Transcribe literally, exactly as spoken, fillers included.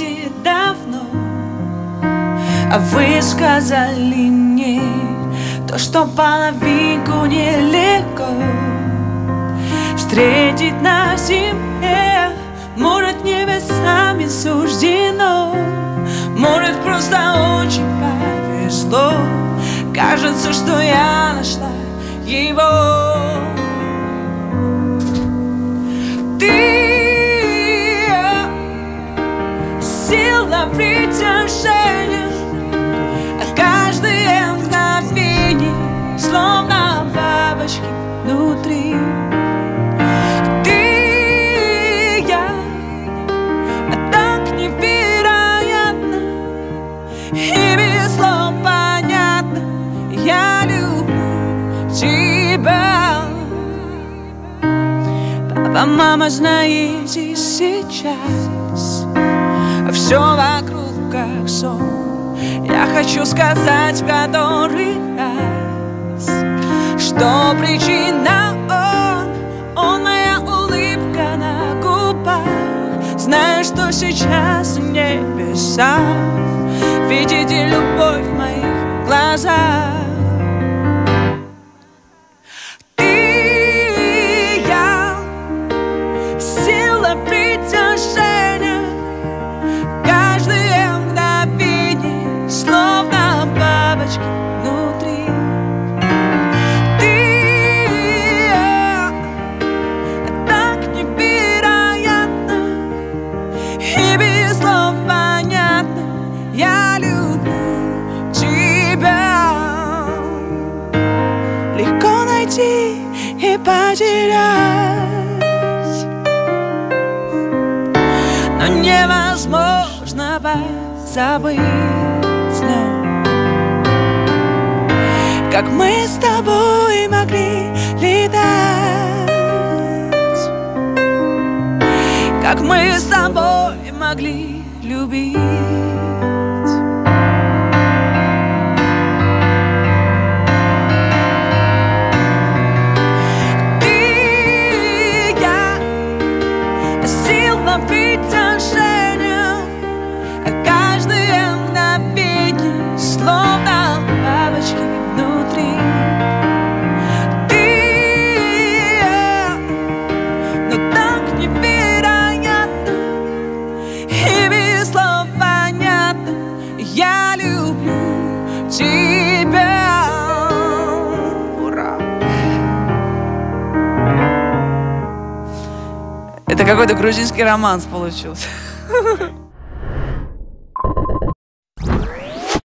выйдет давно, а вы сказали мне то, что половинку нелегко встретить на земле. Может, небесами суждено, может, просто очень повезло. Кажется, что я нашла его. Ты сила притяжения, а каждое мгновение словно бабочки внутри. Ты, я, а так невероятно и без слов понятно. Я люблю тебя. А мама знает и сейчас все вокруг как сон. Я хочу сказать в который раз, что причина он, он моя улыбка на губах. Знаю, что сейчас в небесах видите любовь в моих глазах. И потерять, но невозможно позабыть. Но как мы с тобой могли летать, как мы с тобой могли любить. Это какой-то грузинский романс получился.